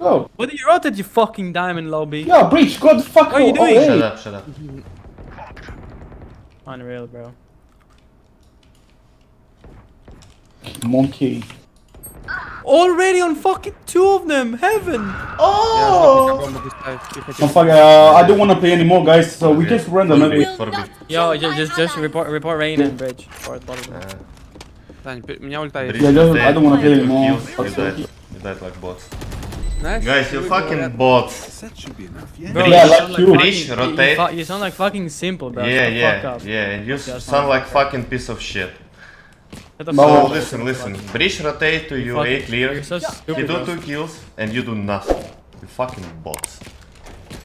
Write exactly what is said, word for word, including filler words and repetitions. Oh. What are you out at, you fucking diamond lobby? Yeah, breach, go the fuck What are you doing? Shut up, shut up. Unreal, bro. Monkey. Already on fucking two of them, heaven! Oh! Yeah, fuck, uh, I don't want to play anymore, guys, so we just random maybe. Yo, just, just, just report, report rain and bridge. Uh, yeah, just, I don't want to play anymore. You died. You died like bots. Nice. Guys, you fucking bots. That should be enough, yeah? Bro, yeah, like you. Breach, rotate. You, you, you sound like fucking S one mple, bro. Yeah, so yeah, fuck up. yeah, and you just sound like fucking piece of shit. No, listen, listen. Breach, rotate to you, A clear. So he do two kills and you do nothing. You fucking bots.